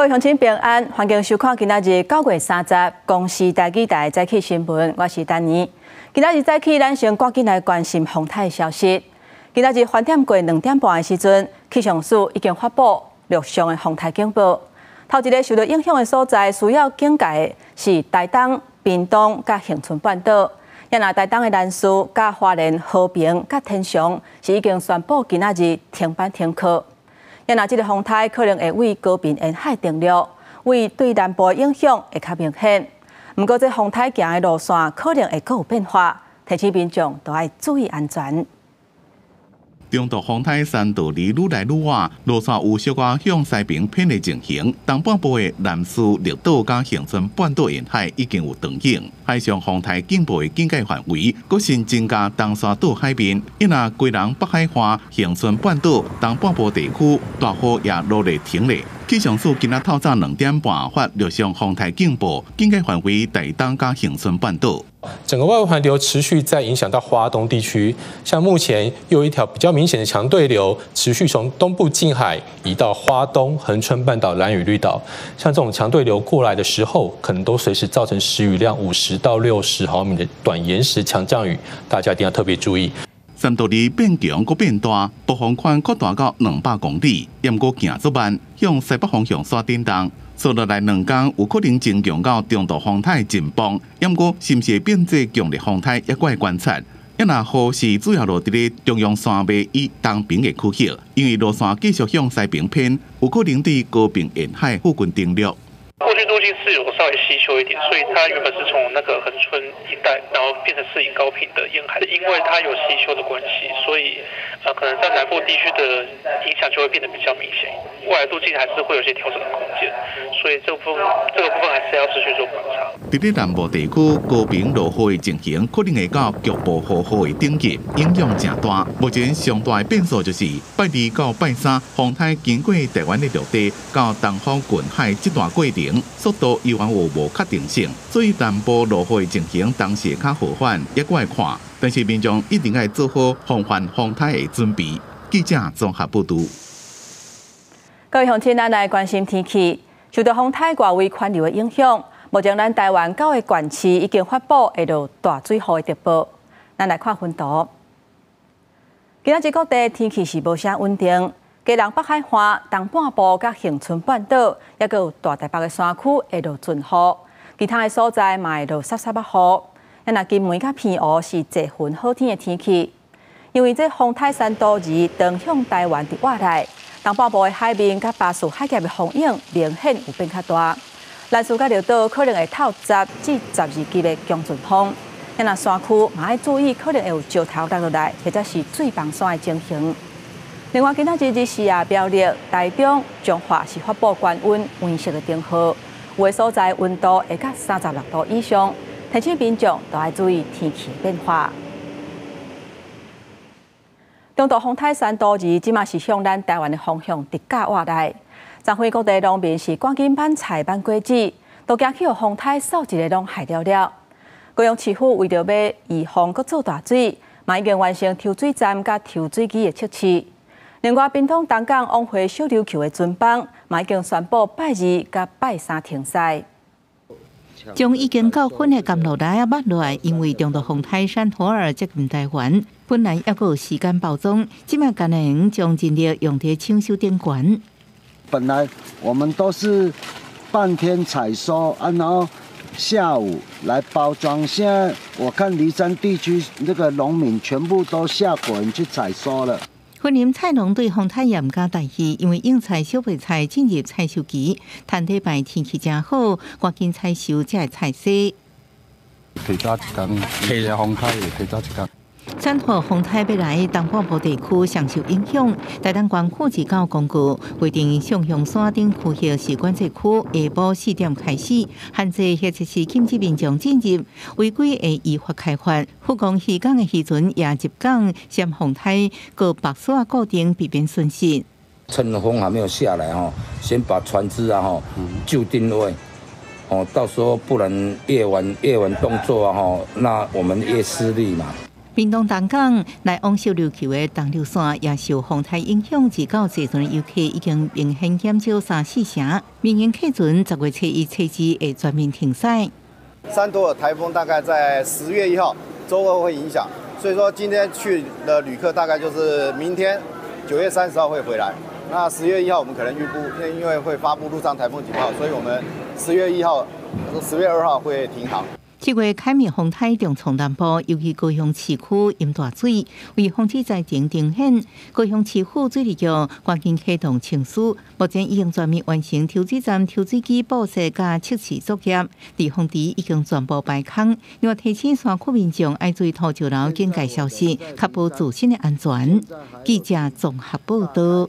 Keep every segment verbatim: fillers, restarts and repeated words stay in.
各位乡亲平安，欢迎收看今仔日九月三十公视台记台早起新闻，我是丹妮。今仔日早起，咱先赶紧来关心风台消息。今仔日翻点过两点半的时阵，气象署已经发布陆上的风台警报。头一个受到影响的所在需要警戒的是台东、屏东、甲恒春半岛。也那台东的南势、甲花莲、和平、甲天祥是已经宣布今仔日停班停课。 因为这个风台可能会为高屏沿海停留，为对南部影响会较明显。不过，这风台行的路线可能会更有变化，提醒民众都要注意安全。中度风台山道离愈来愈远，路线有小可向西边偏的情形。东半部的南势、绿岛甲恒春半岛沿海已经有长影，海上风台警报的警戒范围，佫新增加东沙岛海面，因啊，归人北海岸、恒春半岛、东半部地区大雨也落咧停咧。 气象署今仔透早两点半发陆上风台警报，警戒范围台东甲恒春半岛。整个外围环流持续在影响到花东地区，像目前有一条比较明显的强对流，持续从东部近海移到花东、恒春半岛、兰屿绿岛。像这种强对流过来的时候，可能都随时造成时雨量五十到六十毫米的短延时强降雨，大家一定要特别注意。 山道离变强阁变大，暴风圈扩大到两百公里，也毋过行足慢，向西北方向煞震动。接落来两天有可能增强到中度风台阵风，也毋过是毋是变作强烈风台，还阁观察。因若雨是主要落伫咧中央山脉以东边嘅区域，因为路线继续向西边偏，有可能伫高屏沿海附近停留。 过去路径是有稍微稀疏一点，所以它原本是从那个恒春一带，然后变成适应高屏的沿海。因为它有稀疏的关系，所以呃，可能在南部地区的影响就会变得比较明显。未来路径还是会有些调整的空间，所以这部分这个部分还是要持续做观察。伫咧南部地区，高屏落雨的情形可能会到局部雨雨的等级，影响正大。目前上大的变数就是拜二到拜三，风台经过台湾的陆地到东方近海这段过程。 速度依然有无确定性，所以南部落雨的情形当时较好缓，也怪看。但是民众一定要做好防范风台的准备。记者综合报道。各位乡亲，咱来关心天气。受到风台外围环流的影响，目前咱台湾九个县市已经发布会落大水雨的特报。咱来看分图。今仔日各地天气是无啥稳定。 基隆北海岸东半部甲恒春半岛，也阁有大台北的山区会落阵雨，其他的所在嘛会落沙沙巴雨。咱若金门甲澎湖是侪云好天的天气，因为这风台山道移长向台湾伫外来，东半部的海面甲巴士海峡的风影明显有变较大，南势甲绿岛可能会透十至十二级的强阵风。咱若山区嘛要注意，可能会有石头落落来，或者是水崩山的情形。 另外，今仔日日时啊，标立台中、彰化是发布高温温色的警号，有的所在温度会到三十六度以上，提醒民众都要注意天气变化。中度风台山道移即嘛是向咱台湾的方向直角外来，昨昏各地农民是赶紧挽菜、挽果子，都惊去予风台扫一个拢害了了。高雄市府为着要预防阁做大水，嘛已经完成抽水站甲抽水机的测试。 另外，屏东东港往回小琉球的船班，嘛已经宣布拜二甲拜三停驶。将已经到昏的甘露来啊，捌落来，因为中度风台山火儿接近台湾，本来还阁有时间包装，即卖干会用将精力用伫抢修电管。本来我们都是半天采收啊，然后下午来包装。现在我看离山地区那个农民全部都下滚去采收了。 婚林菜农对风台严加待遇，因为应采小白菜进入采收期，趁礼拜天气真好，赶紧采收才会菜色。提早一天，提下风台提早一天。三号风台要来，东半部地区上受影响，台东县府提交公告，规定上雄山顶区域是管制区，下晡四点开始，限制或者是禁止民众进入，违规会依法开罚。 不讲渔港的渔船也入港，嫌风台各白沙固定避免损失。趁风还没有下来哈，先把船只啊哈就定位，哦，到时候不然夜晚夜晚动作啊哈，那我们越失利嘛。屏东东港来往小琉球的东琉线也受风台影响，至到坐船游客已经明显减少三四成。民营客船十月初一、初二会全面停驶。山托尔台风大概在十月一号周二会影响，所以说今天去的旅客大概就是明天九月三十号会回来。那十月一号我们可能预估，因为会发布陆上台风警报，所以我们十月一号、十月二号会停航。 七月凯明风台重创南部，尤其高雄市区淹大水，为防止灾情重现，高雄市府水利局赶紧启动清疏，目前已经全面完成抽水站、抽水机布设加测试作业，地方池已经全部排空。另外提醒山区民众要注意土石流警戒消息，确保自身的安全。记者综合报道。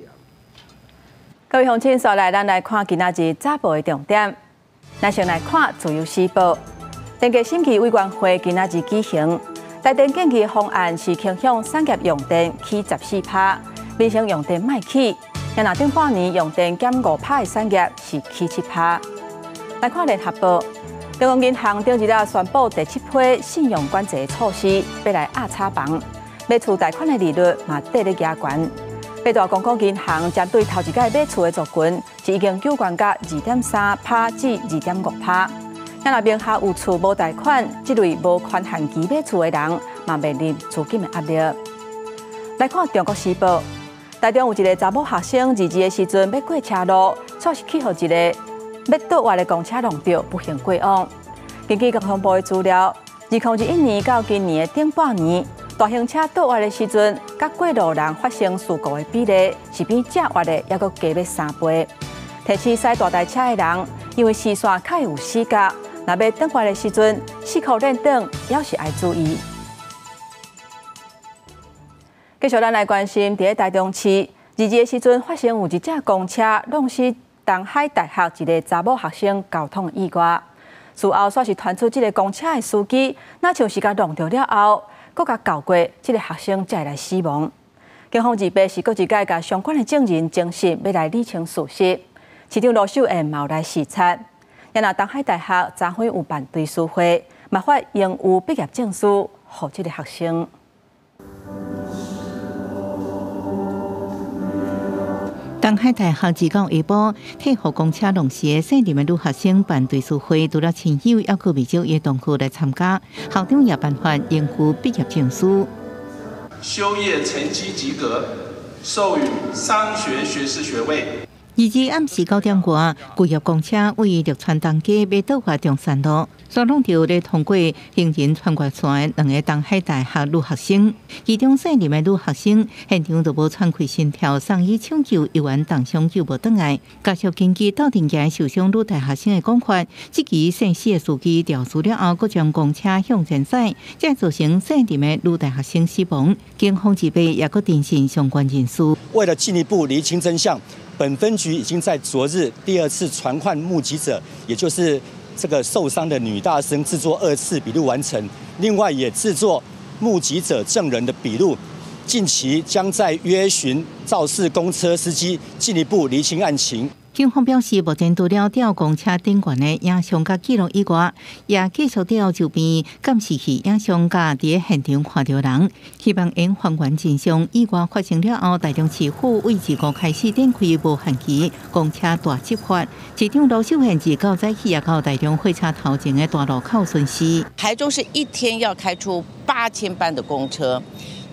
各位乡亲，所来咱来看今仔日早报的重点，咱先来看自由时报。 登记审计委员会今仔日举行，台电建议方案是倾向产业用电起十四趴，民生用电卖起。然后顶半年用电减五趴的产业是起七趴。来看联合报，中央银行顶日了宣布第七批信用管制措施，要来压差房，买厝贷款的利率嘛底咧加悬。八大公共银行针对头一届买厝的族群，是已经纠悬到二点三趴至二点五趴。 咱若名下有厝无贷款，即类无宽限期买厝的人，嘛面临资金的压力。来看《中国时报》，台中有一个查某学生日日的时阵要过车路，错失去予一个要倒歪的公车撞到，不幸过往。根据交通部的资料，二零二一年到今年的顶半年，大型车倒歪的时阵，甲过路人发生事故的比例是比正歪的还佫加要三倍。提醒驶大台车的人，因为视线较有死角。 若要转弯的时阵，四口认等，也是要注意。继续，咱来关心伫咧台中市，二日时阵发生有一架公车弄死东海大学一个查某学生交通意外。事后煞是传出这个公车的司机，那像是甲撞到了后，佫甲搞过，这个学生才来死亡。警方自备是佫一届甲相关的证人证实，要来理清事实。市长卢秀燕嘛来视察。 然后，东海大学昨昏有办追思会，嘛发应有毕业证书给这个学生。东海大学自到下晡，替护公车弄死的姓林的女学生办追思会，除了亲友，还佫未少的同学来参加。校长也颁发应有毕业证书。修业成绩及格，授予商学学士学位。 二至暗时九点外，巨型公车位绿川东街要倒下中山路，所弄到咧通过行人穿越线的两个东海大学女学生，其中姓林的女学生现场就无喘气心跳，送医抢救，医院当场救无倒来。加上根据斗阵间受伤女大学生的讲法，即期姓史的司机调查了后，佫将公车向前驶，才造成姓林的女大学生死亡。警方这边也佫定性相关人士，为了进一步厘清真相。 本分局已经在昨日第二次传唤目击者，也就是这个受伤的女大生制作二次笔录完成，另外也制作目击者证人的笔录。近期将在约询肇事公车司机，进一步厘清案情。警方表示，目前除了吊公车顶悬的影像甲记录以外，也继续调周边监视器影像甲伫现场看到人，希望因还原真相。意外发生了后，台中市府为自五开始展开无限期公车大执法，市长卢秀燕自到早起也到台中火车头前的大路口巡视。台中市一天要开出八千班的公车，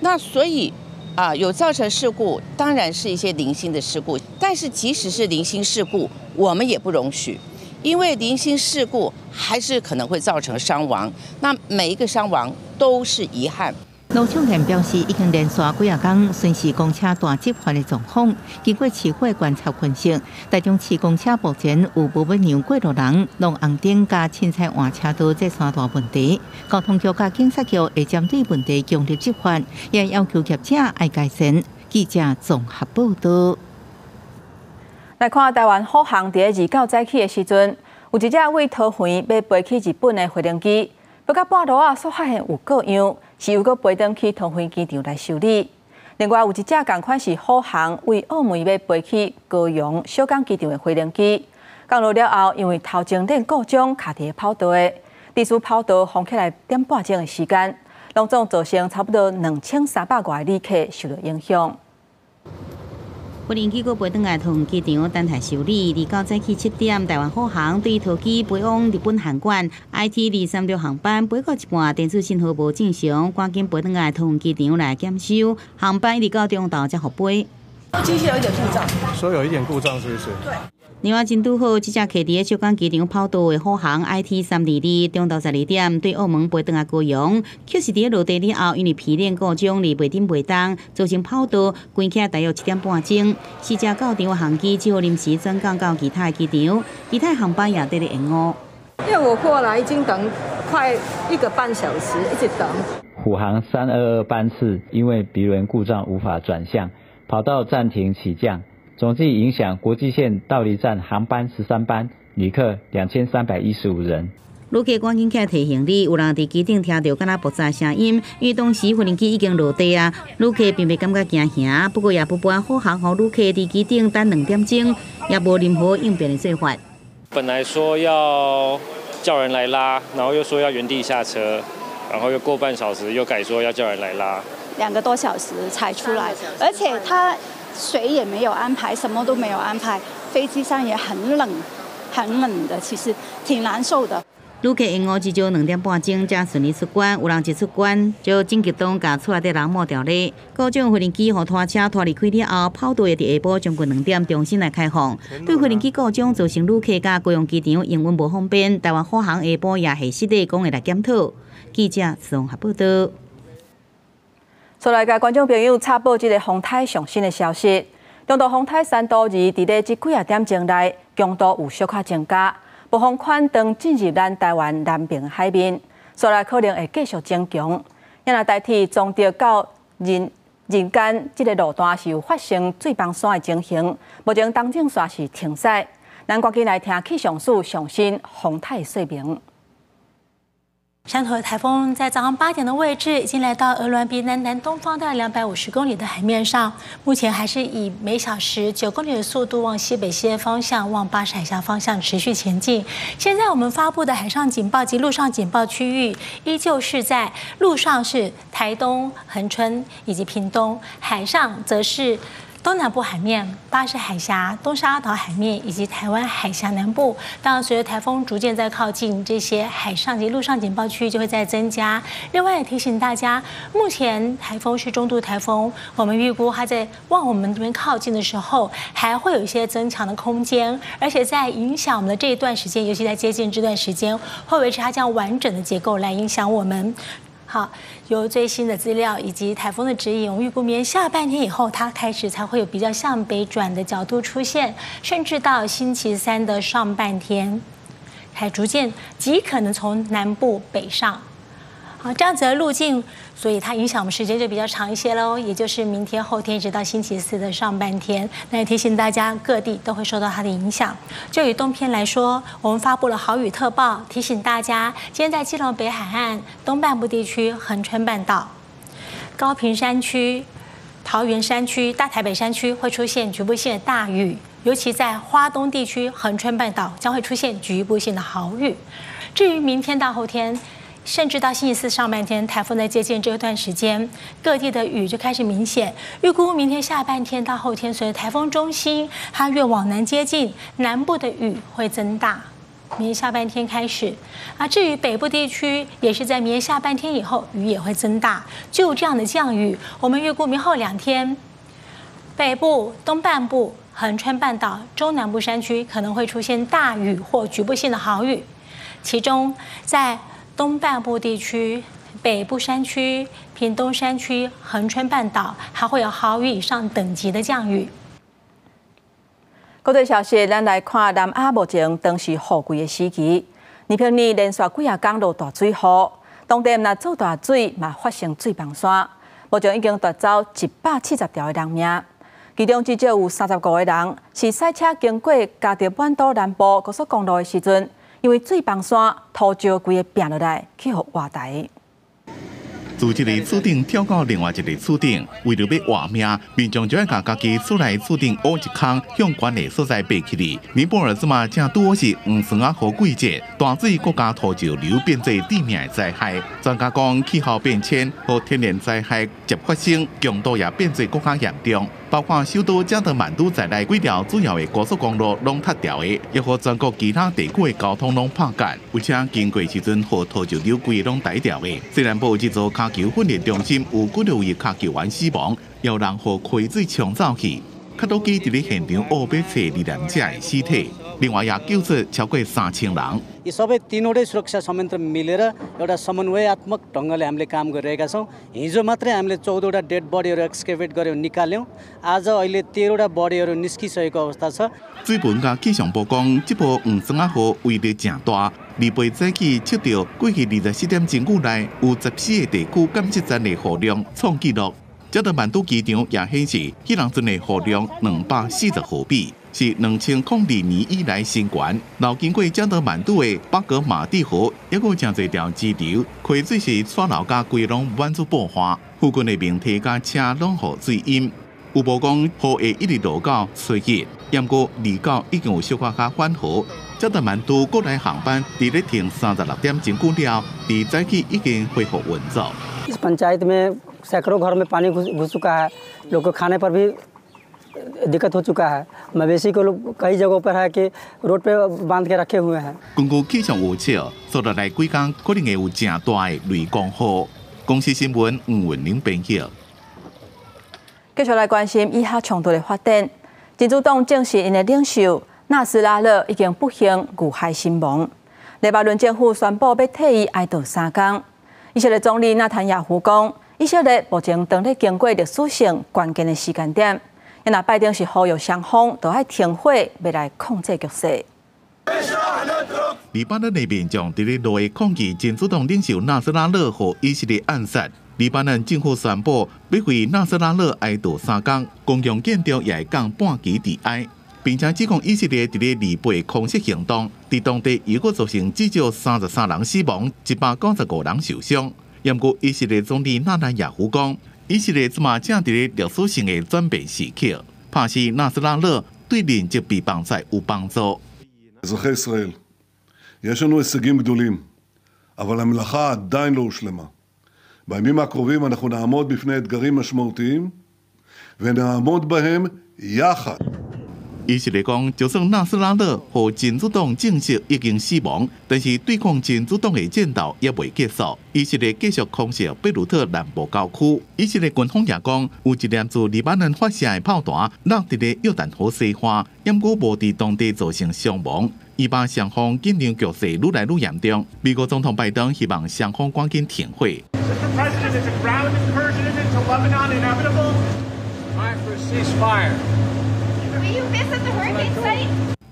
那所以。 啊，有造成事故，当然是一些零星的事故。但是，即使是零星事故，我们也不容许，因为零星事故还是可能会造成伤亡。那每一个伤亡都是遗憾。卢秀燕表示，已经连续几啊天巡视公车大集团的状况，经过市府观察分析，台中市公车目前有无要让过路人、弄红灯加凊彩换车道这三大问题。交通局甲警察局会针对问题强力执法，也要求业者爱改善。记者综合报道。来看台湾虎航第二到早起的时阵，有一只为桃园要飞去日本的飞行机，不过半路啊，所发现有各样。 是又搁飞返去桃园机场来修理。另外有一只同款是虎航为澳门要飞去高雄小港机场的飞行机，降落了后，因为头前顶故障卡伫跑道的，第四跑道封起来点半钟的时间，当中造成差不多两千三百外旅客受到影响。无人机国飞转来，同机场等待修理。二到早起七点，台湾好航对桃机飞往日本函馆 I T 二三六航班飞到一半，电子信号无正常，赶紧飞转来同机场来检修。航班一到中岛才复飞。机器有一点故障，说有一点故障是不是？对。 另外，真拄好，即只客伫咧小港机场跑道的好航 I T 三二二，中昼十二点对澳门飞转来高雄，确实伫咧落地了后，因为疲练故障而袂顶袂动，造成跑道关起大约七点半钟。四只到场航机只好临时转降到其他机场，其他航班也伫咧延误。因为我过来已经等快一个半小时，一直等。虎航三二二班次因为鼻轮故障无法转向，跑道暂停起降。 总计影响国际线到离站航班十三班，旅客两千三百一十五人。旅客赶紧起来提行李，有人伫机顶听到敢若爆炸声音，因为当时无人机已经落地啊。旅客并未感觉惊吓，不过也不搬好航空旅客伫机顶等两点钟，也无任何应变的做法。本来说要叫人来拉，然后又说要原地下车，然后又过半小时又改说要叫人来拉，两个多小时才出来，而且他。 水也没有安排，什么都没有安排。飞机上也很冷，很冷的，其实挺难受的。旅客因误至少两点半钟才顺利出关，有人一出关就紧急当把厝内底人抹掉咧。各种飞行机和拖车拖离开了后，跑道也伫下晡将近两点重新来开放。对飞行机故障造成旅客甲高雄机场营运无方便，台湾好航下晡也下实地讲会来检讨。记者宋合报道。 再来，甲观众朋友插播一个洪台上新的消息。中度洪台三度二伫咧即几啊点钟内强度有小可增加，暴风圈当进入咱台湾南边海面，所以可能会继续增强。因若代替中到到人人间即个路段是有发生水崩山的情形，目前东正线是停驶。咱赶紧来听气象署上新洪台说明。 山头台风在早上八点的位置已经来到鹅銮鼻南南东方的两百五十公里的海面上，目前还是以每小时九公里的速度往西北西方向、往巴士海峡方向持续前进。现在我们发布的海上警报及陆上警报区域依旧是在陆上是台东、恒春以及屏东，海上则是。 东南部海面、巴士海峡、东沙岛海面以及台湾海峡南部，当然随着台风逐渐在靠近，这些海上及陆上警报区就会在增加。另外也提醒大家，目前台风是中度台风，我们预估它在往我们这边靠近的时候，还会有一些增强的空间，而且在影响我们的这一段时间，尤其在接近这段时间，会维持它这样完整的结构来影响我们。 好，由最新的资料以及台风的指引，我们预估明年下半天以后，它开始才会有比较向北转的角度出现，甚至到星期三的上半天，才逐渐极可能从南部北上。好，这样子的路径，所以它影响我们时间就比较长一些喽，也就是明天、后天一直到星期四的上半天。那也提醒大家，各地都会受到它的影响。就以冬天来说，我们发布了豪雨特报，提醒大家，今天在基隆北海岸、东半部地区、恒春半岛、高屏山区、桃园山区、大台北山区会出现局部性的大雨，尤其在花东地区、恒春半岛将会出现局部性的豪雨。至于明天到后天， 甚至到星期四上半天，台风在接近这段时间，各地的雨就开始明显。预估明天下半天到后天，随着台风中心它越往南接近，南部的雨会增大。明天下半天开始，啊，至于北部地区也是在明天下半天以后，雨也会增大。就这样的降雨，我们预估明后两天，北部、东半部、恒春半岛、中南部山区可能会出现大雨或局部性的豪雨，其中在 东半部地区、北部山区、屏东山区、恒春半岛还会有豪雨以上等级的降雨。国际消息，咱来看南亚目前当时雨季的时期，二平年连续几啊天落大水雨，当地若做大水嘛发生水崩山，目前已经夺走一百七十条的人命，其中至少有三十五个人是赛车经过加德半岛南部高速公路的时阵。 因为水崩山土石规个拼落来，去予活埋。自一个厝顶跳到另外一个厝顶，为了要活命，民众就要把家己厝内厝顶挖一空，向悬的所在爬起哩。尼泊尔即嘛正拄好是黄霜啊雨季节，大水国家土石流变做致命的灾害。专家讲，气候变迁和天然灾害接发生，强度也变做更加严重。 包括首都加德满都在内几条主要的高速公路拢塌掉的，也和全国其他地区的交通拢破干，而且经过时阵河土石流规拢台掉的。虽然部这座骹球训练中心有几多位骹球员死亡，也有人和溪水冲走去。卡多基伫咧现场乌白找罹难者的尸体，另外也救出超过三千人。 ये सबै तीनवटै सुरक्षा संयन्त्र मिलेर एउटा समन्वयात्मक ढङ्गले हामीले काम गरिरहेका छौं। हिजो मात्रै हामीले चौधवटा डेड बडीहरू एक्सकेभेट गर्यौं, निकाल्यौं। आज अहिले तेह्रवटा बडीहरू निस्किसकेको अवस्था छ।水文甲气象部讲，这波黄霜啊雨威力正大，离北早起测到过去二十四点钟以内有十四个地区监测站的雨量创纪录。加德满都机场也显示，迄当阵的雨量两百四十毫米。 是两千零二年以来新高。老经过加德满都的巴格马蒂河，也有真侪条支流，溪水是川流甲规拢满出爆花，附近的民体甲车拢互水淹。有报讲雨会一直落到初一，也毋过离到已经有小可较缓和。加德满都国内航班伫咧停三十六点钟久了，伫早起已经恢复运作。इस पंचायत में सैकड़ों घर में पानी घुस चुका है, लोगों को खाने पर भी दिक्कत हो चुका है। मवेशी को लोग कई जगहों पर है कि रोड पे बांध के रखे हुए हैं। 公共气象预测，受到来几天可能会有正大的雷公雨。公司新闻黄文玲编辑。继续来关心以下冲突的发展。真主党正式因的领袖纳斯拉勒已经不幸遇害身亡。黎巴嫩政府宣布要替伊哀悼三天。以色列总理纳坦雅胡讲，以色列目前正在经过历史性关键的时间点。 那拜登是呼吁双方都要停火，要来控制局势。黎巴嫩的民众在咧内抗议真主党领袖纳斯拉勒和以色列暗杀。黎巴嫩政府宣布要为纳斯拉勒哀悼三天，公共建筑也降半旗致哀，并且指控以色列在咧黎巴嫩空袭行动，在当地又搁造成至少三十三人死亡，一百九十五人受伤。也毋过以色列总理纳坦雅胡讲。 以色列即马正伫咧历史性的转变时刻，拍死纳斯拉勒对连接被绑在有帮助。אזרחי ישראל, יש לנו הישגים גדולים, אבל המלאכה עדיין לא הושלמה. בימים הקרובים אנחנו נעמוד בפני אתגרים משמעותיים, ונעמוד בהם יחד. 以色列讲，就算纳斯拉勒和真主党正式已经死亡，但是对抗真主党的战斗也未结束。以色列继续空袭贝鲁特南部郊区。以色列军方也讲，有一辆自黎巴嫩发射的炮弹落伫咧约旦河西岸，也毋过无伫当地造成伤亡。以巴双方紧张局势愈来愈严重。美国总统拜登希望双方赶紧停火。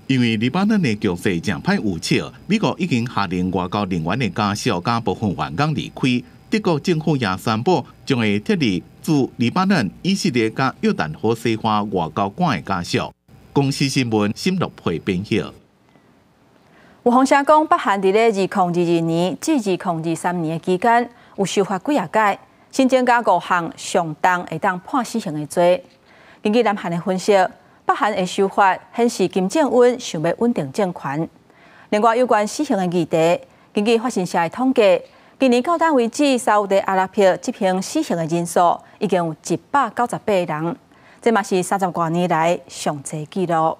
因为黎巴嫩的局势正歹预测，美国已经下令外交人员的家属甲部分员工离开。德国政府也宣布将会撤离驻黎巴嫩、以色列甲约旦河西岸外交官的家属。公司新闻沈乐佩编辑。有风声讲，北韩伫咧二零二二年至二零二三年的期间，有受罚几啊届，新增加五项上当会当判死刑的罪。根据南韩的分析。 北韩的修法显示金正恩想要稳定政权。另外，有关死刑的议题，根据法新社的统计，今年到今为止，沙特阿拉伯执行死刑的人数已经有一百九十八人，这嘛是三十多年来上侪纪录。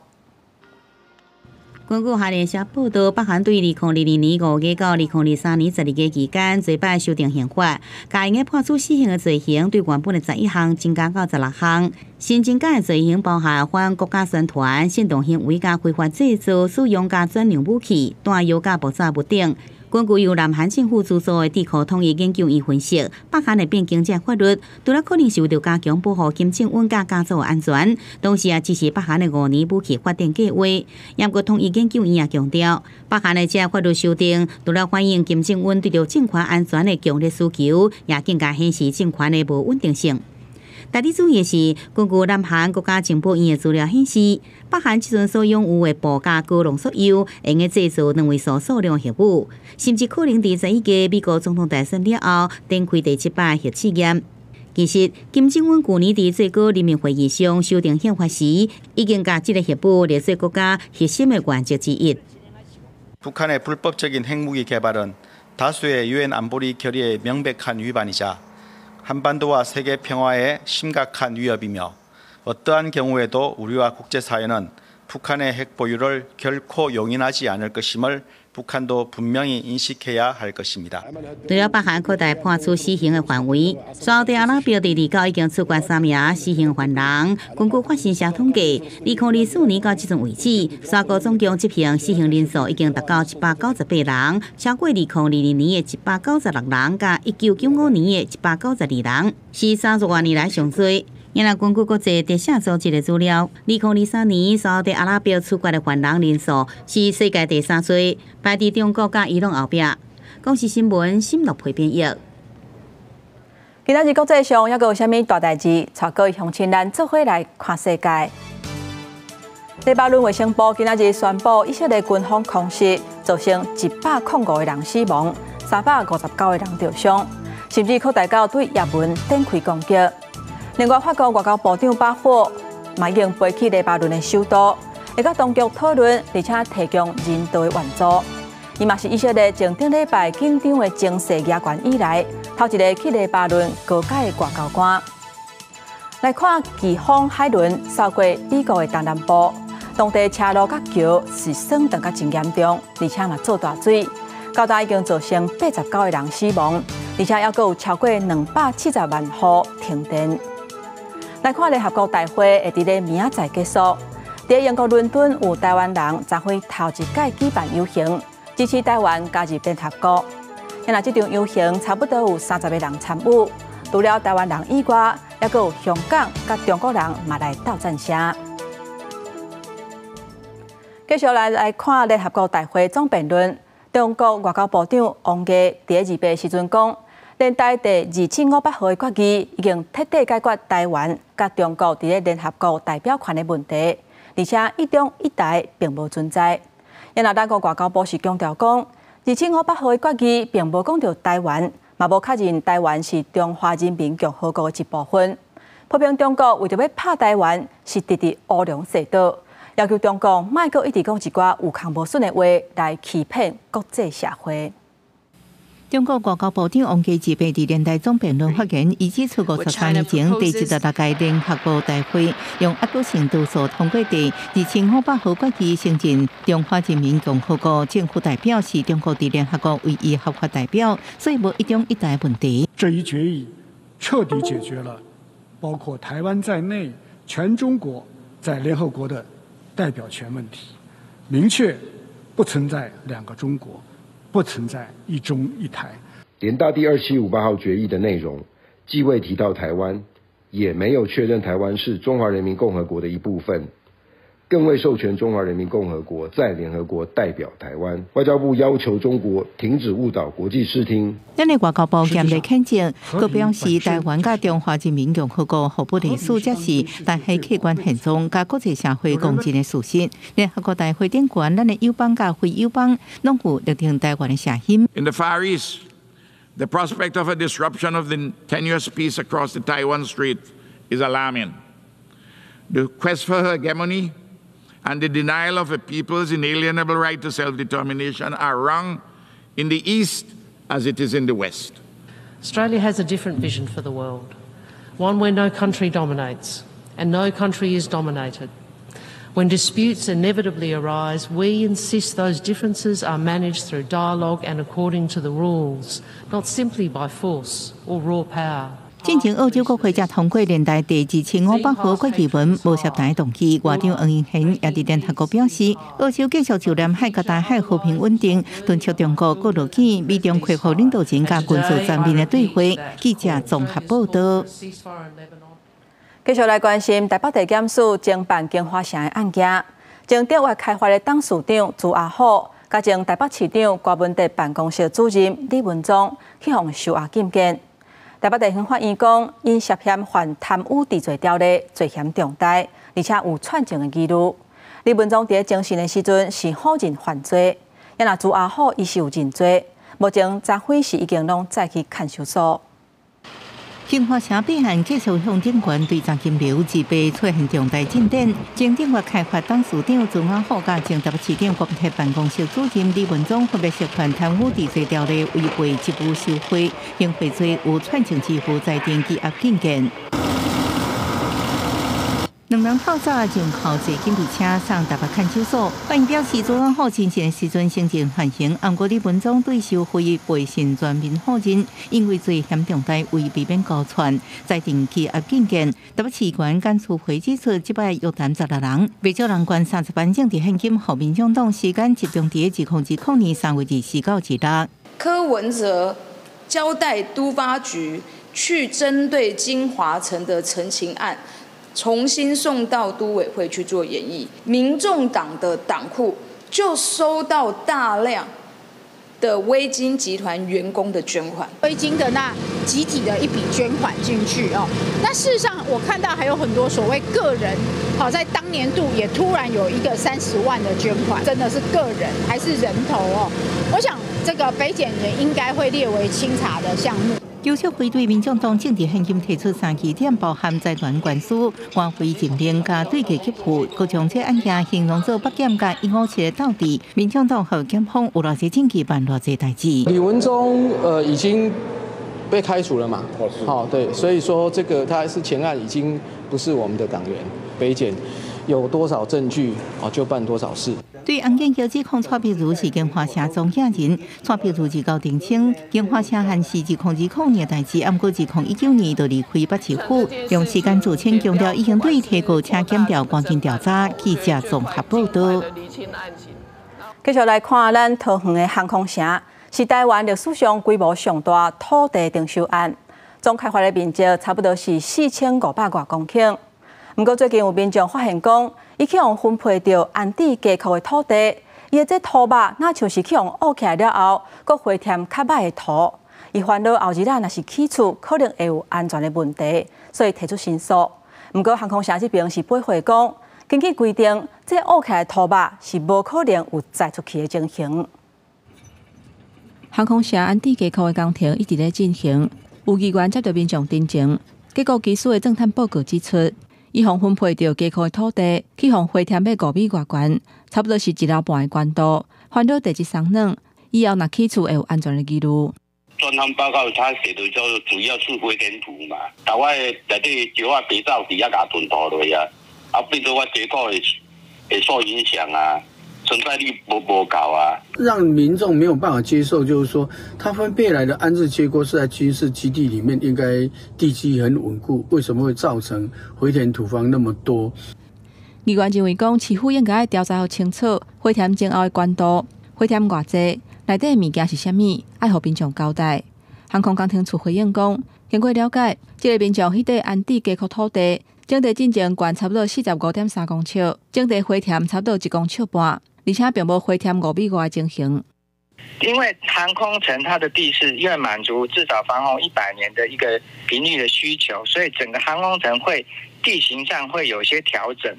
根据韩联社报道，北韩对二零二二年五月到二零二三年十二月期间，最摆修订刑法，将应判处死刑的罪行，对原本的十一项增加到十六项。 新增加的罪行包含反国家宣传、煽动行为、加非法制造、使用加转让武器、弹药加爆炸物等。根据由南韩政府资助的智库统一研究院分析，北韩的变更这法律，除了可能受到加强保护金正恩甲家族安全，同时也支持北韩的五年武器发展计划。也过统一研究院也强调，北韩的这法律修订，除了反映金正恩对着政权安全的强烈需求，也更加显示政权的无稳定性。但你注意的是，根据南韩国家情报院的资料显示，北韩即阵所拥有的步价高浓缩铀，会用制造两位数数量的核武，甚至可能在十一届美国总统大选了后，展开第七摆核试验。 其实，金正恩去年在最高人民会议上修订宪法时，已经把这个核武列作国家核心的原则之一。북한의불법적인핵무기개발은다수의유엔안보리결의에명백한위반이자한반도와세계평화에심각한위협이며어떠한경우에도우리와국제사회는북한의핵보유를결코용인하지않을것임을 북한도분명히인식해야할것입니다除了北韩扩大判处死刑的范围，沙特阿拉伯第二高已经处决三名死刑犯人。根据法新社统计，二零二四年到即阵为止，沙国总共执行死刑人数已经达到一百九十八人，超过二零二二年的一百九十六人，甲一九九五年的一百九十二人，是三十多年来上多。 因为根据国际特赦组织的资料，二零二三年沙特阿拉伯处决的犯人人数是世界第三多，排在中国甲伊朗后壁。公视新闻沈乐培编译。今仔日国际上还阁有啥物大代志？带各位乡亲咱做伙来看世界。黎巴嫩卫生部今仔日宣布，以色列军方空袭造成一百零五个人死亡，三百五十九个人受伤，甚至扩大到对也门展开攻击。 另外，法国外交部长巴霍已经飞去黎巴嫩的首都，会甲当局讨论，而且提供人道的援助。伊嘛是以色列从顶礼拜紧张的情势加悬以来，头一个去黎巴嫩高阶的外交官。来看飓风海伦扫过美国的东南部，当地车路甲桥是损伤甲真严重，而且嘛做大水，到今已经造成八十九个人死亡，而且还阁有超过两百七十万户停电。 来看联合国大会会伫咧明仔载结束。伫英国伦敦有台湾人才会头一届举办游行，支持台湾加入联合国。因为这场游行差不多有三十个人参与，除了台湾人以外，还佫有香港甲中国人嘛来斗阵声。接下来来看联合国大会总辩论，中国外交部长王毅伫二八时阵讲。 连带第二千五百号的决议已经彻底解决台湾甲中国伫咧联合国代表权的问题，而且一中一台并无存在。因为咱国外交部是强调讲，二千五百号的决议并无讲到台湾，嘛无确认台湾是中华人民共和国的一部分。批评中国为着要拍台湾，是直直乌龙蛇岛，要求中国莫阁一直讲一寡有空无顺的话来欺骗国际社会。 中国外交部长王毅在二十八年代总辩论发言，以指出五十三年前第七十六届联合国大会用压倒性多数通过第二千五百号决议，承认中华人民共和国政府代表是中国在联合国唯一合法代表，所以无一中一台问题。这一决议彻底解决了包括台湾在内全中国在联合国的代表权问题，明确不存在两个中国。 不存在一中一台。联大第二七五八号决议的内容既未提到台湾，也没有确认台湾是中华人民共和国的一部分，更未授权中华人民共和国在联合国代表台湾。外交部要求中国停止误导国际视听。咱的外交部严厉谴责，佮表示台湾佮中华人民共和国互不隶属，才是但系客观现状，佮国际社会公认的事实。联合国大会顶悬，咱的友邦佮非友邦拢有力挺台湾的声音。In the Far East, the prospect of a disruption of the tenuous peace across the Taiwan Strait is alarming. The quest for hegemony. and the denial of a people's inalienable right to self-determination are wrong in the East as it is in the West. Australia has a different vision for the world, one where no country dominates and no country is dominated. When disputes inevitably arise, we insist those differences are managed through dialogue and according to the rules, not simply by force or raw power. 进前澳洲国会才通过联大第二千五百号决议文，无涉台动机。外长黄英贤也伫联合国表示，澳洲继续就南海甲台海和平稳定，敦促中国过落去美中恢复领导人甲军事层面的对话。记者综合报道。继续来关心台北地检署侦办京华城的案件，前德外开发的董事长朱阿虎，甲前台北市长郭文德办公室主任李文忠去予收押禁见。台北地方法院讲，因涉嫌犯贪污治罪条例，罪嫌重大，而且有串证的记录。李文忠在侦讯的时阵是否认犯罪，也那朱阿虎伊是有认罪。目前查悔是已经拢再去看守所。 金华城北岸继续向顶悬对张金流自备出现重大进展。前顶月开发董事长朱阿虎甲前台北市长国台办公室主任李文忠分别涉犯贪污治罪条例、违背职务受贿、行贿罪、有串证之负在电机压进件。两人较早上靠坐警备车送台北看守所。法院表示，朱阿虎进前时阵承认犯行，按过李文忠对受贿背信全面否认，因为罪嫌重大，未避免高传，在定期压禁见。台北市管检署会指出，即摆约谈十六人，未少人捐三十万元伫现金，互民众党时间集中伫二零二零年三月二四到二六。柯文哲交代都发局去针对金华城的陈情案。 重新送到都委会去做演绎，民众党的党库就收到大量的微金集团员工的捐款，微金的那集体的一笔捐款进去哦。那事实上，我看到还有很多所谓个人，好在当年度也突然有一个三十万的捐款，真的是个人还是人头哦？我想这个北检也应该会列为清查的项目。 邱秀辉对民众党政治献金提出三疑点，包含财团官司、官非政令加对价给付，各种这案件形容做北检甲一五七的到底，民众党和检方有偌济证据办偌济代志。李文忠呃已经被开除了嘛？好、哦，对，所以说这个他是前案已经不是我们的党员，北检。 有多少证据，哦，就办多少事。对案件有指控，蔡碧如是金华城中介人，蔡碧如是高定清，金华城限时自控自控的代志，按过自控一九年就离开北市府，用时间自清强调已经对提告请检调赶紧调查，记者综合报道。继续来看咱桃园的航空城，是台湾历史上规模上大土地征收案，总开发的面积差不多是四千五百多公顷。 不过最近有民众发现讲，伊去用分配到安置家畜的土地，伊的这土肉那就是去用挖起来了后，搁回填较歹的土，伊烦恼后日咱若是起厝，可能会有安全的问题，所以提出申诉。不过航空城这边是驳回讲，根据规定，这挖起来的土肉是无可能有载出去的情形。航空城安置家畜的工程一直在进行，有议员接到民众陈情，结果技术的侦探报告指出。 伊互分配到家块土地，去互回填要五米外悬，差不多是一楼半的宽度，翻到地质松软，以后若起厝会有安全的记录。专案报告他写的叫做主要是回填图嘛，但我内底石化肥皂底下甲吞吐落啊，啊变做我结构会会受影响啊，存在率不不高啊，让民众没有办法接受，就是说他分配来的安置结构是在军事基地里面，应该地基很稳固，为什么会造成回填土方那么多？议员认为讲，市府应该调查好清楚，回填前后的宽度、回填偌济、内底物件是啥物，爱互民众交代。航空工程处回应讲，经过了解，即、這个民众迄块安置家畜土地，整地进前悬差不多四十五点三公尺，整地回填差不多一公尺半。 而且并无回填五米外的情形。因为航空城它的地势要满足至少防洪一百年的一个频率的需求，所以整个航空城会地形上会有些调整。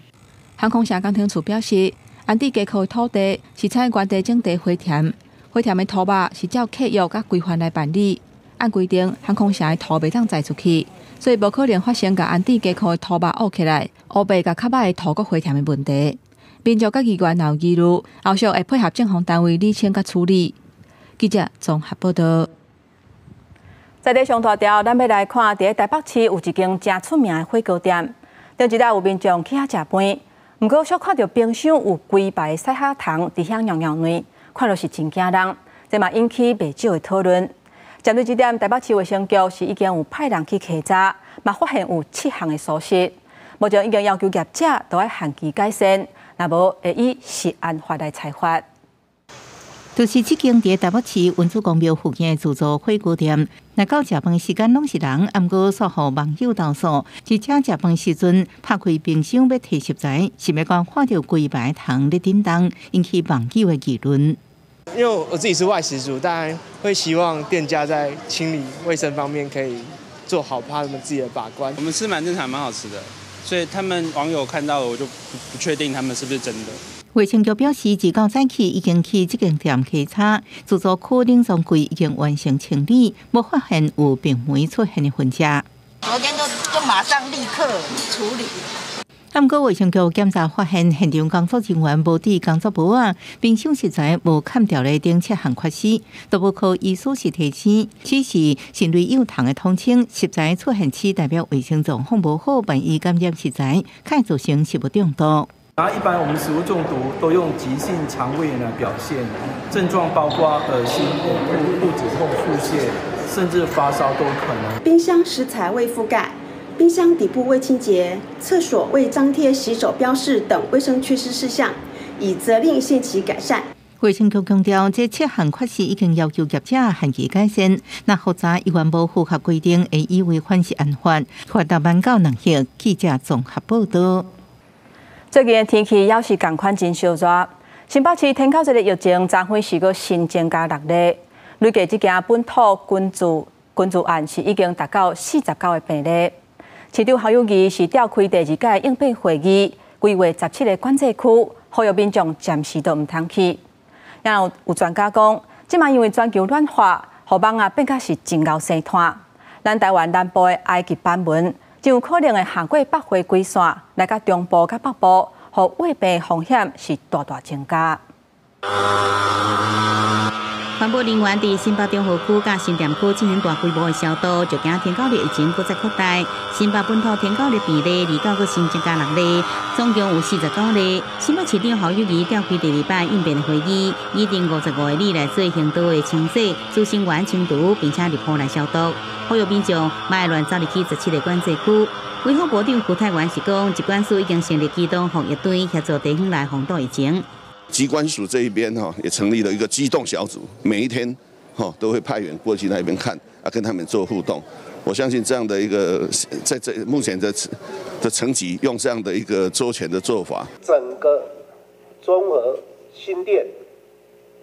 航空城工程处表示，安置家畜的土地是采原地整地回填，回填的土肉是照契约甲规范来办理。按规定，航空城的土袂当载出去，所以无可能发生甲安置家畜的土肉挖起来、乌白甲较歹的土骨回填的问题。 民众甲机关闹记录，后续会配合政府单位理清甲处理。记者综合报道。在地上大条，咱要来看，伫台北市有一间真出名的火锅店，顶一代有民众去遐食饭，毋过小看到冰箱有规排塞下糖，伫遐尿尿软，看落是真惊人，这嘛引起袂少的讨论。针对这点，台北市卫生局是已经有派人去稽查，嘛发现有七项的疏失，目前已经要求业者都要限期改善。 那无会以食安法来裁罚。就是即间在台北市文殊公庙附近的自助火锅店，若到食饭时间拢是人，啊毋过煞互网友投诉，而且食饭时阵拍开冰箱要摕食材，是咪讲看到规排糖咧叮当，引起网友的议论。因为我自己是外食族，当然会希望店家在清理卫生方面可以做好他们自己的把关。我们吃蛮正常，蛮好吃的，所以他们网友看到了，我就不确定他们是不是真的。 卫生局表示，自到早起已经去即間店稽查，自助可冷藏櫃已經完成清理，無發現有病媒出現的痕跡。昨天就就馬上立刻處理。不過衛生局檢查發現，現場工作人員無戴工作帽啊，冰箱食材無砍掉的等七項缺失，都無靠醫師是提醒，只是針對幼童的統稱食材出現期，代表衛生狀況無好，萬一感染食材，可造成食物中毒。 那一般我们食物中毒都用急性肠胃炎来表现，症状包括恶心、不不止痛、腹泻，甚至发烧都有可能。冰箱食材未覆盖、冰箱底部未清洁、厕所未张贴洗手标示等卫生缺失事项，已责令限期改善。卫生局强调，这七项缺失已经要求业者限期改善，那复查依然无符合规定，会以违反是案法。发达万教能协记者综合报道。 最近的天气也是同款真烧热，新北市天口一个疫情昨昏是阁新增加六例，累计即件本土群聚群聚案是已经达到四十九个病例。市长侯友宜是召开第二届应变会议，规划十七个管制区，呼吁民众暂时都唔通去。然后有专家讲，即卖因为全球暖化，河蠓啊变甲是真够生摊，咱台湾南部的埃及斑蚊。 真有可能会下过北回归线，来到中部甲北部，互胃病风险是大大增加。环保人员伫新北中和区甲新店区进行大规模的消毒，就惊天狗日疫情搁再扩大。新北本土天狗日病例二九个新增加六例，总共有四十九例。新北市长侯友宜召开第二摆应变会议，拟定五十五个例来做行道的清洗、主行员清除，并且入库来消毒。 呼吁民众卖乱走入去十七个管制区。卫生部长胡泰源是讲，疾管署已经成立机动防疫队，协助地方来防堵疫情。疾管署这一边哈也成立了一个机动小组，每一天哈都会派员过去那边看啊，跟他们做互动。我相信这样的一个在这目前的的层级，用这样的一个周全的做法，整个中和新店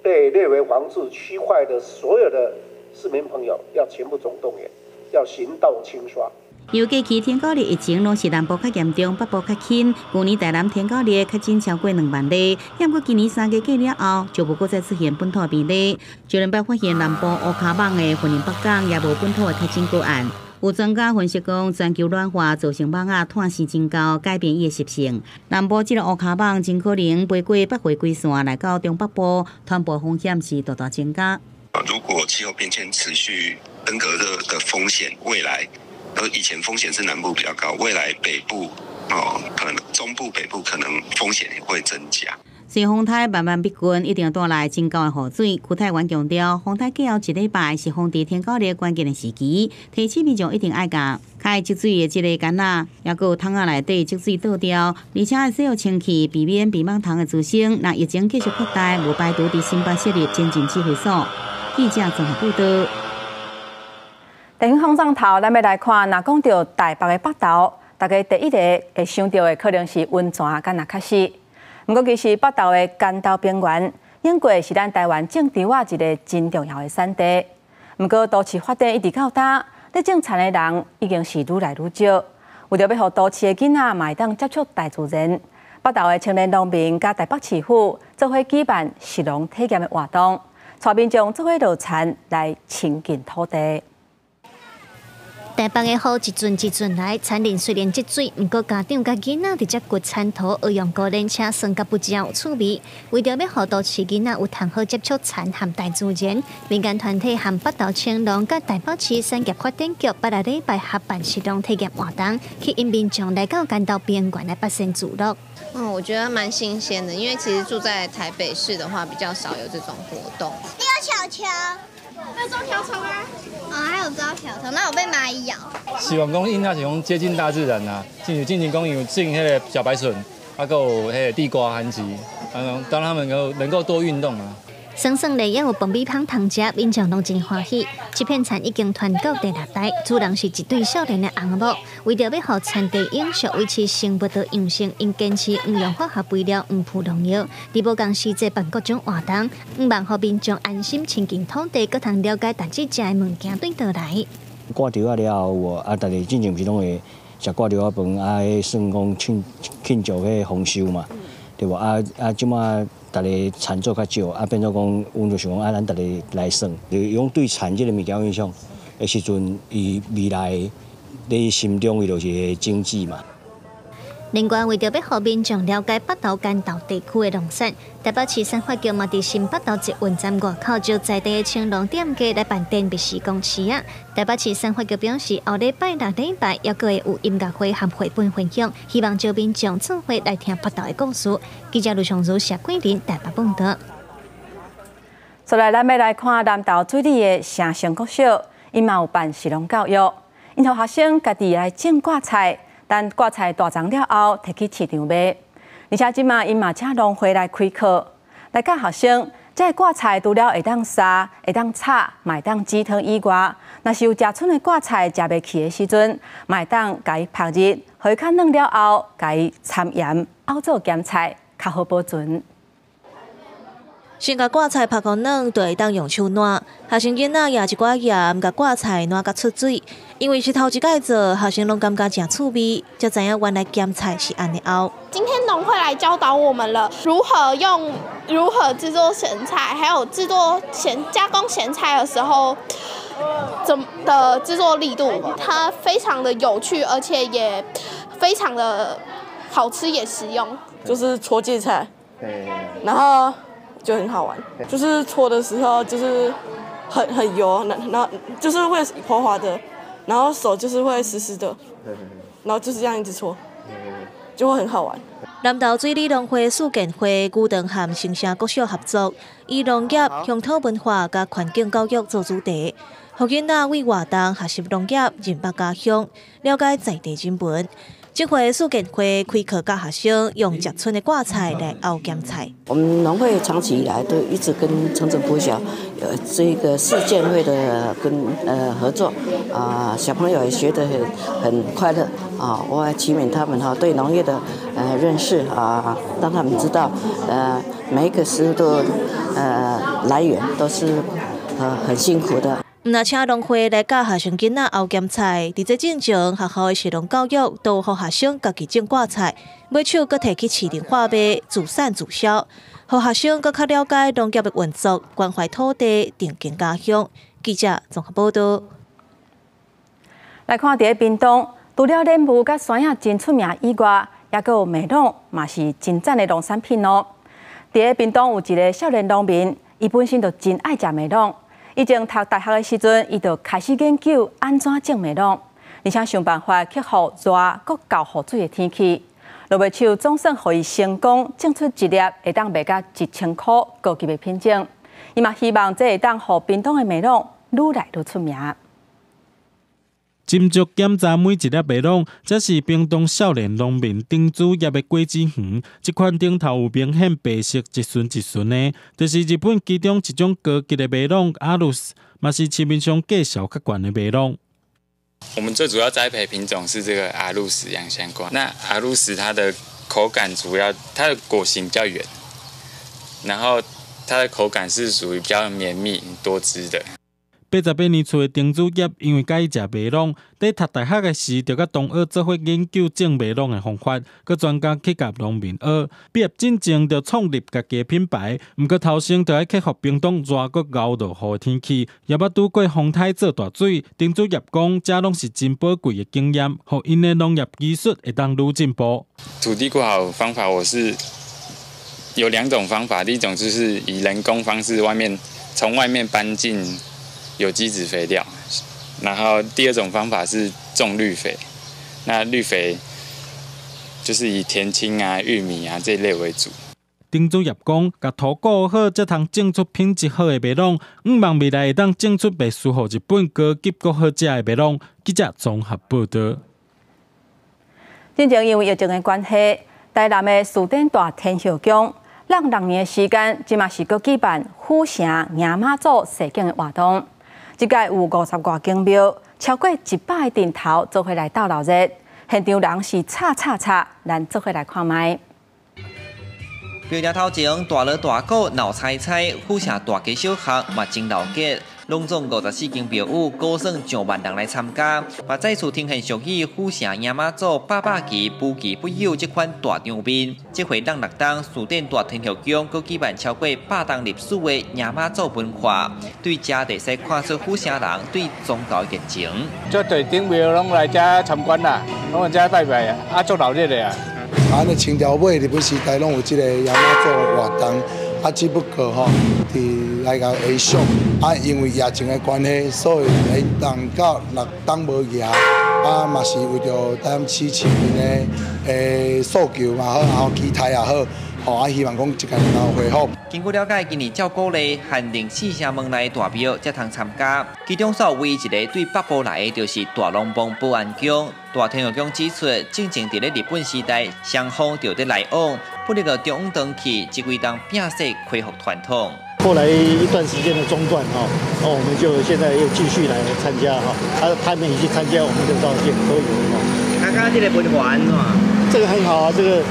被列为防治区块的所有的。 市民朋友要全部总动员，要行动清刷。由过去天狗日疫情拢是南部较严重，北部较轻。去年台南天狗日确诊超过两万例，但过今年三月过了后，就无再出现本土病例。就连包发现南部乌卡邦的云林北港也无本土的确诊个案。有专家分析讲，全球暖化造成蚊仔碳性增高，改变伊的习性。南部这个乌卡邦真可能飞过北回归线，来到中北部，传播风险是大大增加。 如果气候变迁持续登革热的风险，未来呃以前风险是南部比较高，未来北部哦可能中部北部可能风险会增加。是风台慢慢逼近，一定带来增高的雨水。胡泰源强调，风台过后一礼拜是防治天狗日关键的时期，提醒民众一定爱甲开积水的这个囡仔，也搁桶仔内底积水倒掉，而且爱洗好清气，避免避蚊虫的滋生。若疫情继续扩大，无排除伫新北设立前进指挥所。 记者综合报道。地方风上头，咱要来看，若讲到台北的北投，大家第一个会想到的可能是温泉甲那卡西。不过，其实北投的干道边缘，永过是咱台湾种植啊一个真重要的产地。不过，都市发展一直到呾，咧种田的人已经是愈来愈少。为着要让都市的囡仔嘛当接触大自然，北投的青年农民甲台北市府做伙举办食农体验的活动。 带民众做伙落田来亲近土地。台北的雨一阵一阵来，田林虽然积水，不过家长甲囡仔直接掘田头，而用高轮车算甲不只有趣味。为着要互都市囡仔有通好接触田和大自然，民间团体和北投青农甲台北市产业发展局八日礼拜合办食农体验活动，去引民众来到干道边缘来发生娱乐。 嗯，我觉得蛮新鲜的，因为其实住在台北市的话，比较少有这种活动。溜小球，还有抓瓢虫啊，啊、哦，还有抓瓢虫，那有被蚂蚁咬。希望讲因那是讲接近大自然啊，进行进行讲有种迄个小白笋，啊，还有迄个地瓜、番薯，啊，当他们能够能够多运动啊。 算算咧，也有爆米香通食，民众拢真欢喜。这片田已经传到第六代，主人是一对少年的翁某。为着要让田地永续维持生物多样性，因坚持唔用化学肥料、唔涂农药，伫无同时节办各种活动，毋望让民众安心亲近土地，搁通了解大自然的物件对倒来。挂条啊了后，啊，大家进前毋是拢会食挂条啊饭，啊，迄算讲庆庆祝迄丰收嘛，对无？啊啊，即马大家田做较少，啊，变做讲，阮就想讲，啊，咱大家来算，就是用对田即个物件印象的时阵，伊未来你心中伊就是经济嘛。 另外，为着要互民众了解北投干道地区的农产，台北市生化局嘛伫新北投一运站外口招在地的青农店家来办电笔施工市啊。台北市生化局表示，后礼拜六礼拜也阁会有音乐会和绘本分享，希望招民众做伙来听北投的故事。记者卢尚如、谢桂林台北报道。再来，咱要来看南投水利的城成国小，因嘛有办食农教育，因互学生家己来种挂菜。 但挂菜大长了后，摕去市场卖，而且即卖因嘛请农会来开课，来教学生。即挂菜除了会当杀、会当炒、买当煮汤以外，若是有食剩的挂菜食袂起的时阵，买当甲伊曝日，互伊较软了后，甲伊掺盐，熬做咸菜，较好保存。 先甲挂菜拍到软，就会当用手烂。学生囡仔也一寡盐，甲挂菜烂甲出水。因为是头一摆做，学生拢感觉真趣味，才知影原来咸菜是安尼熬。今天农会来教导我们了，如何用、如何制作咸菜，还有制作咸加工咸菜的时候，怎的制作力度，它非常的有趣，而且也非常的好吃也实用。就是搓芥菜，然后。 就很好玩，就是搓的时候就是很很油，然后就是会滑滑的，然后手就是会湿湿的，然后就是这样一直搓，就会很好玩。南投水利农会促进会固定和新城国小合作，以农业、乡土文化和环境教育做主题，让囡仔为活动学习农业、认识家乡、了解在地人文。 这回素建会开课教学生用食剩的挂菜来熬咸菜。我们农会长期以来都一直跟成城国小有这个市建会的跟呃合作啊、呃，小朋友也学得很很快乐啊、呃。我期勉他们哈对农业的呃认识啊、呃，让他们知道呃每一个食物都呃来源都是呃很辛苦的。 唔那请农会来教学生囡仔熬咸菜，伫这进前学校的食农教育都互学生家己种挂菜，买手阁摕去市场化卖，自产自销，互学生阁较了解农业的运作，关怀土地，定根家乡。记者综合报道。来看伫屏东，除了莲雾甲山野真出名以外，也阁有梅笼，嘛是真赞的农产品哦。伫屏东有一个少年农民，伊本身就真爱食梅笼。 以前读大学的时阵，伊就开始研究安怎种梅笼，而且想办法克服热、阁较雨水的天气。落尾手总算予伊成功种出一粒会当卖到一千块高级的品种。伊嘛希望这会当予屏东的梅笼愈来愈出名。斟酌检查每一粒梅笼，这是屏东少年农民丁主业的果子园。这款顶头有明显白色一圈一圈的，就是日本其中一种高级的梅笼阿鲁斯，嘛是市面上介绍较悬的梅笼。我们最主要栽培品种是这个阿鲁斯洋香瓜。那阿鲁斯它的口感主要，它的果形比较圆，然后它的口感是属于比较绵密多汁的。 八十八年厝的丁主业，因为佮意食梅笼，在读大学的时，就佮同学做伙研究种梅笼的方法，佮专工去甲农民学。毕业进前就创立家己的品牌，毋过头先就爱克服冰冻热佮熬落雨的天气，也捌拄过风台做大水。丁主业讲，遮拢是真宝贵的经验，互因的农业技术会当愈进步。土地固好方法，我是有两种方法，第一种就是以人工方式，外面从外面搬进。 有机质肥料，然后第二种方法是种绿肥。那绿肥就是以田青啊、玉米啊这一类为主。丁主业讲，甲土顾好，才通种出品质好的梅笼。毋望未来会当种出袂输乎日本高级阁好食的梅笼。记者综合报道。之前因为疫情的关系，台南的士典大天后宫。 咱六年的时间，即嘛是搁举办虎城娘妈祖祭典的活动。即届有五十外间庙，超过一百个顶头做伙来斗闹热，现场人是吵吵吵，咱做伙来看卖。庙埕头前大锣大鼓闹猜猜，虎城大街小巷嘛真闹热，拢总五十四间庙宇，估算上万人来参加，也再次呈现属于虎城夜妈祖百百期不期不有这款大场面。这回咱六东士典大天后宫，佫举办超过百档历史的夜妈祖文化，对遮会使看出虎城人对宗教的热情。做对顶庙拢来遮参观啦，拢来遮拜拜啊，啊做热闹的啊。 啊，那清朝尾日本时代拢有即个夜妈祖活动，啊，只不过吼，伫来到下上，啊，因为疫情的关系，所以来当到六东无夜，啊，嘛是为着咱市市民的诶诉求嘛好，然后期待也好。 哦，啊，希望讲一間能夠恢復。經過了解，今年照顧咧限定四城門內大廟才通參加，其中所唯一一個對北部來的就是大龍峒保安宮。大天后宮指出，正正佇咧日本時代，雙方就得來往，不哩個中斷去，即幾當拼死恢復傳統。後來一段時間的中斷哈，那我們就現在又繼續來參加哈，他他們已經參加，我們就到現都有哈。剛剛這個文化安怎？這個很好啊，這個。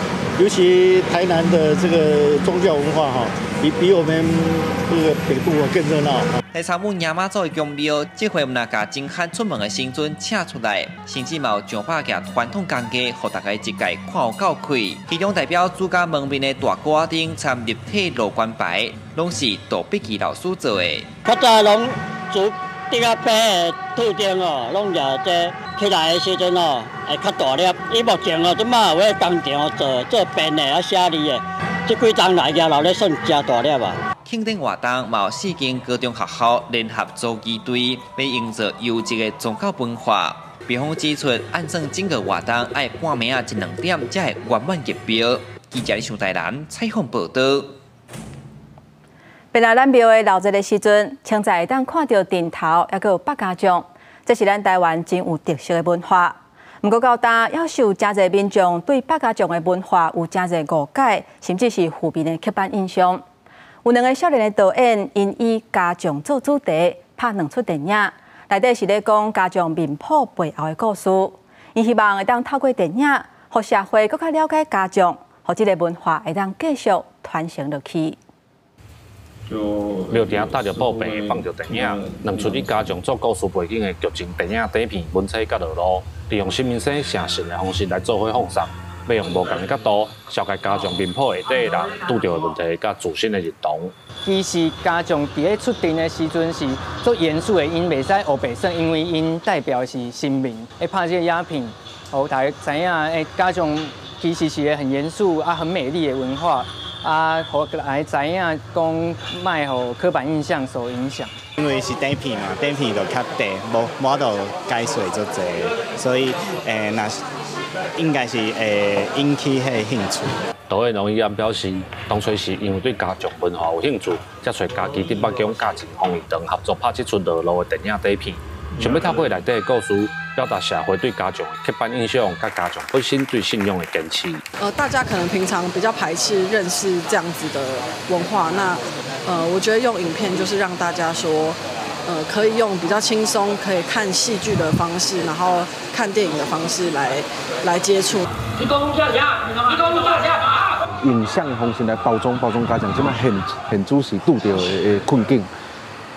尤其台南的这个宗教文化哈，比比我们这个北部啊更热闹。来参观夜妈祖的宫庙，这回我们把真汉出门的神尊请出来，甚至有上百件传统工艺，让大家一概看有够开。其中代表主家门面的大挂灯参立体罗冠牌，拢是杜碧琪老师做的。较早拢做这个白的透灯哦，拢有这。 起来的时阵哦，会较大粒。伊目前哦，即马有咧工厂做做编的啊、写字的，即几冬来也留咧算真大粒啊。 庆典活动，有四间高中学校联合组旗队，要营造优质的宗教文化。庙方指出，按算整个活动要半暝啊一两点才会圆满入庙。记者上台南采访报道。 本来咱庙的闹热的时阵，常在当看到顶头，也有百家将。 这是咱台湾真有特色的文化，不过到今也是有真侪民众对百家将的文化有真侪误解，甚至是负面的刻板印象。有两个少年的导演因以家将做主题拍两出电影，内底是咧讲家将面谱背后的故事。因希望会当透过电影，让社会更加了解家将，让这个文化会当继续传承落去。 庙埕搭着布棚放着电影，两出以家长做故事背景的剧情电影短片、文册甲落落，利用新民生诚实的方式来做伙放松，要用无同的角度，了解家长面谱下底人拄着的问题甲自身的认同。其实家长伫咧出庭的时阵是做严肃的，因袂使黑白算，因为因代表是生命。会拍这个影片，后台知影诶家长其实是个很严肃啊、很美丽的文化。 啊，我来知影讲，卖互刻板印象所影响。因为是短片嘛，短片就较短，无无度解说足济，所以诶，那、欸、应该是诶引起迄兴趣。导演容易安表示，当初是因为对家族文化有兴趣，才找家己伫北京家庭方面堂合作拍这出热闹的电影短片，想要透过内底的故事。 表达社会对家长刻板印象，甲家长本身对信仰的坚持。呃，大家可能平常比较排斥认识这样子的文化，那呃，我觉得用影片就是让大家说，呃，可以用比较轻松，可以看戏剧的方式，然后看电影的方式来来接触。一公路下下，一公路下下。影像的方式来包装包装家长，即摆现现主是拄着的困境。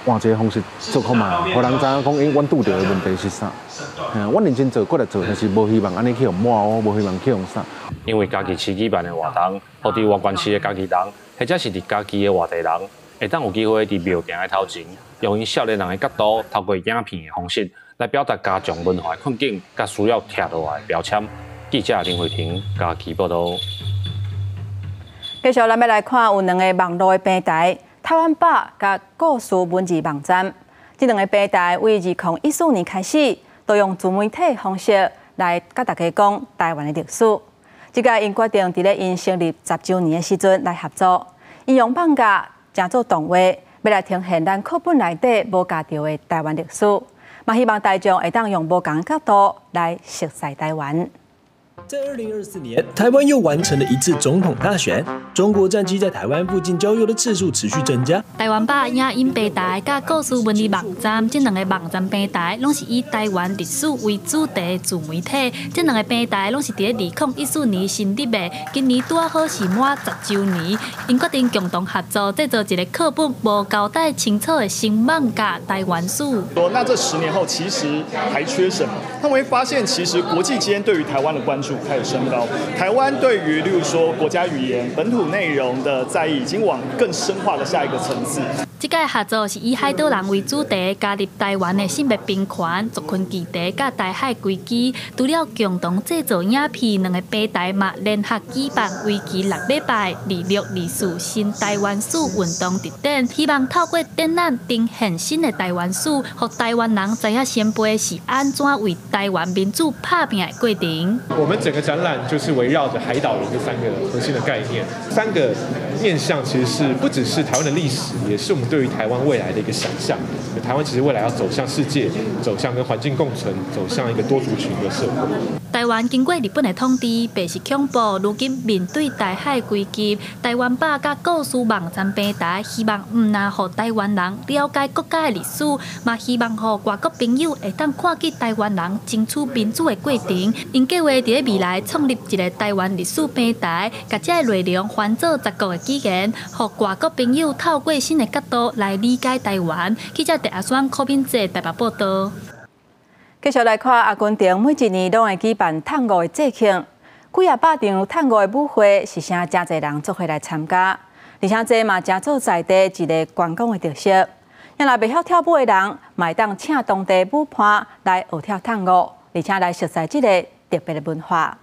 换一个方式做看嘛，互人知影讲，因阮拄着的问题是啥？吓，阮认真做，过来做，但是无希望安尼去用骂哦，无希望去用啥。因为家己市举办的活动，或伫外县市的家己人，或者是伫家己的外地人，会当有机会伫庙埕的头前，用因少年人的角度，透过影片的方式来表达家长文化的困境，甲需要拆落来的标签。记者林慧婷，家己报道。接下来咱要来看有两个网络的平台。 台湾吧甲故事文字网站，这两个平台为二零一四年开始，都用自媒体方式来甲大家讲台湾的历史。即个因决定伫咧因成立十周年的时阵来合作，因用放假正做动画，要来呈现咱课本内底无教到的台湾历史，嘛希望大众会当用无同角度来熟悉台湾。在二零二四年，台湾又完成了一次总统大选，中国战机在台湾附近郊游的次数持续增加。台湾吧影音平台甲故事文字网站，这两个网站平台拢是以台湾历史为主题的自媒体。这两个平台拢是伫咧二零一四年成立的，今年拄好是满十周年。因决定共同合作，制作一个课本无交代清楚的新网甲台湾史。那这十年后其实还缺什么？他们会发现，其实国际间对于台湾的关注 开始升高，台湾对于例如说国家语言、本土内容的在意，已经往更深化的下一个层次。这届合作是以海岛人为主题，加入台湾的性别平权、族群议题、甲台海危机。除了共同制作影片，两个平台嘛联合举办为期六礼拜二六二四新台湾史运动特展，希望透过展览呈现新的台湾史，让台湾人知影先辈是安怎为台湾民主打拼的过程。我们 整个展览就是围绕着海岛人这三个核心的概念，三个面向其实是不只是台湾的历史，也是我们对于台湾未来的一个想象。台湾其实未来要走向世界，走向跟环境共存，走向一个多族群的社会。台湾经过日本的统治，白色恐怖，如今面对台海危机，台湾吧甲故事网站平台，希望唔呐，让台湾人了解国家的历史，嘛希望让外国朋友会当看见台湾人争取民主的过程。因计划伫咧未 未来创立一个台湾历史平台，甲这内容翻做十国的语言，让外国朋友透过新的角度来理解台湾。记者戴阿选柯敏哲台北报道。继续来看，阿根廷每一年拢会举办探戈的节庆，几啊百场探戈的舞会，是啥真侪人做伙来参加，而且这嘛真做在地一个观光的特色。若袂晓跳舞的人，咪当请当地舞伴来学跳探戈，而且来熟悉这个 特别的文化。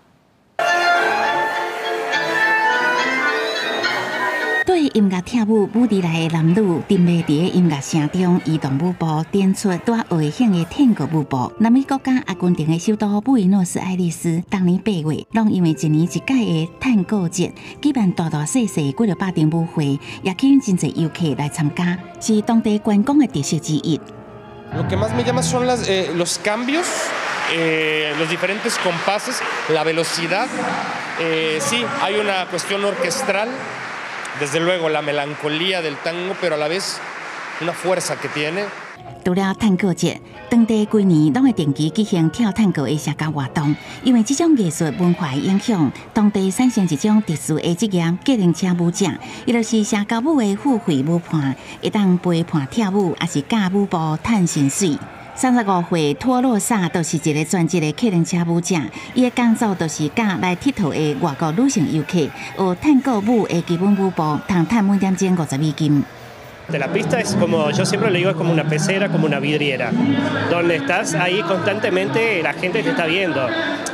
对音乐跳舞舞起来的男女，沉迷在音乐声中移动舞步，展出带外形的探戈舞步。南美国家阿根廷的首都布宜诺斯艾利斯，逐年八月，拢因为一年一届的探戈节，举办大大小小几落百场舞会，也吸引真侪游客来参加，是当地观光的特色之一。 Eh, los diferentes compases, la velocidad, eh, sí, hay una cuestión orquestral, desde luego la melancolía del tango, pero a la vez una fuerza que tiene. 除了探戈节，当地几年拢会定期举行跳探戈的社交活动。因为这种艺术文化的影响，当地产生一种特殊的职业——计程车舞者，伊就是社交舞的付费舞伴，会当陪伴跳舞，也是教舞步、趁薪水。 三十五岁托洛萨就是一个专职的客人车舞者，伊的工作就是教来佚佗的外国女性游客学探戈舞的基本舞步，通赚每点钟五十美金。 De la pista es como, yo siempre le digo, es como una pecera, como una vidriera, donde estás ahí constantemente, la gente te está viendo.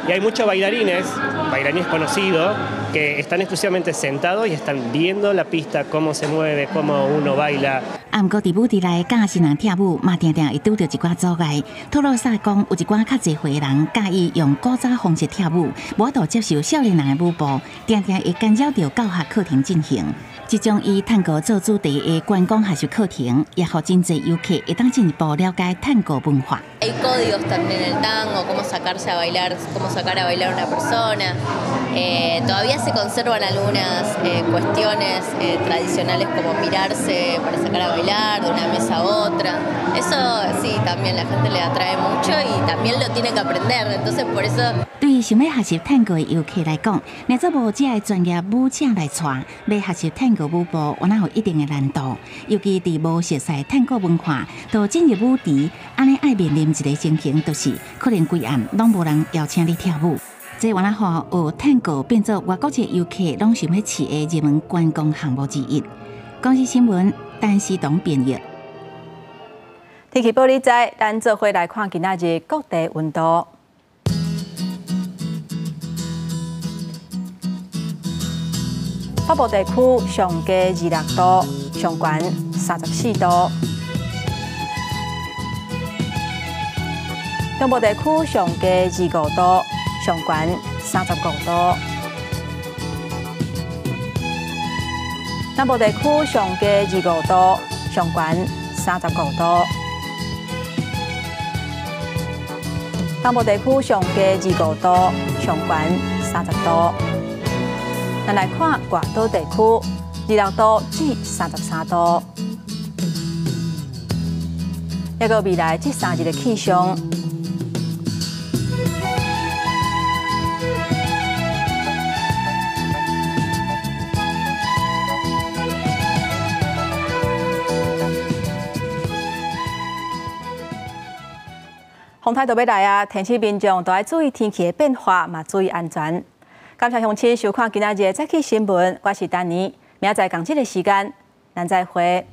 Y hay muchos bailarines, bailarines conocidos, que están exclusivamente sentados y están viendo la pista, cómo se mueve, cómo uno baila. 啊，不过伫舞池内教新人跳舞，嘛常常会拄到一寡阻碍。托洛萨讲，有一寡较侪岁人介意用古早方式跳舞，无度接受少年人的舞步，常常会干扰到教学课程进行。 即种以探戈做主题的观光学习课程，也让真侪游客会当进一步了解探戈文化。Hay códigos también en el tango, cómo sacarse a bailar, cómo sacar a bailar una persona. Todavía se conservan algunas cuestiones tradicionales como mirarse para sacar a bailar de una mesa a otra. Eso sí, también la gente le atrae mucho y también lo tiene que aprender. Entonces por eso. 对想要学习探戈的游客来讲，若做无遮个专业舞者来带，要学习探戈 舞步有哪有一定的难度，尤其伫无熟悉探戈文化，到进入舞池，安尼爱面临一个情形，就是可能规暗拢无人邀请你跳舞。这有哪下学探戈变作外国籍游客拢想要试的热门观光项目之一。公司新闻，陈思彤编译。天气报你知，咱做伙来看今仔日各地温度。 北部地区上低二六度，上悬三十四度；中部地区上低二五度，上悬三十五度；南部地区上低二五度，上悬三十五度；南部地区上低二五度，上悬三十度。咱来看外岛地区，二十度至三十三度。一个未来这三日的气象。 风台都要来啊！天气民众都要注意天气的变化，嘛注意安全。感谢乡亲收看今仔日的早起新闻，我是丹妮，明仔载同一个时间，咱再会。